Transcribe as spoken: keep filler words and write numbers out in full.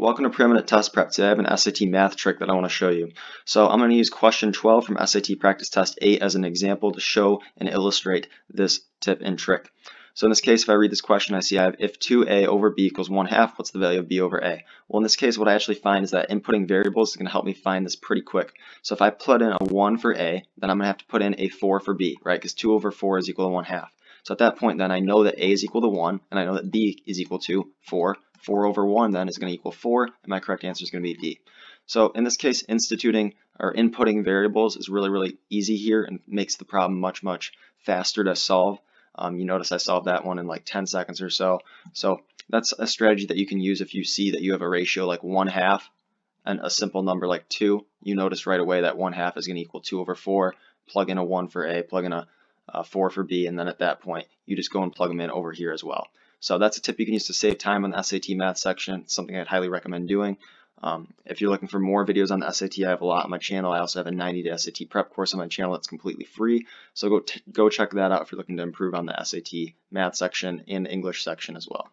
Welcome to Preeminent Test Prep. Today I have an S A T math trick that I want to show you. So I'm going to use question twelve from S A T practice test eight as an example to show and illustrate this tip and trick. So in this case, if I read this question, I see I have if two a over b equals one half, what's the value of b over a? Well, in this case, what I actually find is that inputting variables is going to help me find this pretty quick. So if I put in a one for a, then I'm going to have to put in a four for b, right? Because two over four is equal to one half. So at that point, then I know that a is equal to one, and I know that b is equal to four. four over one then is going to equal four, and my correct answer is going to be D. So in this case, instituting or inputting variables is really, really easy here and makes the problem much, much faster to solve. Um, you notice I solved that one in like ten seconds or so. So that's a strategy that you can use if you see that you have a ratio like one half and a simple number like two. You notice right away that one half is going to equal two over four. Plug in a one for A, plug in a, a four for B, and then at that point, you just go and plug them in over here as well. So that's a tip you can use to save time on the S A T math section. It's something I'd highly recommend doing. Um, if you're looking for more videos on the S A T, I have a lot on my channel. I also have a ninety day S A T prep course on my channel that's completely free. So go, t go check that out if you're looking to improve on the S A T math section and English section as well.